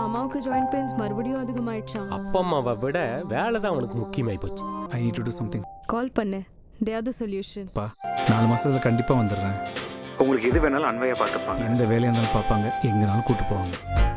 மாமாவுக்கு joint pains மறுபடியும் அதிகமாயிடுச்சாம். அப்பா அம்மாவை விட வேலை தான் உங்களுக்கு முக்கியமாய் போச்சு. I need to do something. கால் பண்ணு. They are the solution. பா 4 மாசத்துல கண்டிப்பா வந்துறேன். உங்களுக்கு எது வேணாலும் அன்வையா பார்த்துப்பாங்க. எந்த வேலையா இருந்தாலும் பார்ப்பாங்க. எங்கனாலும் கூட்டி போவாங்க.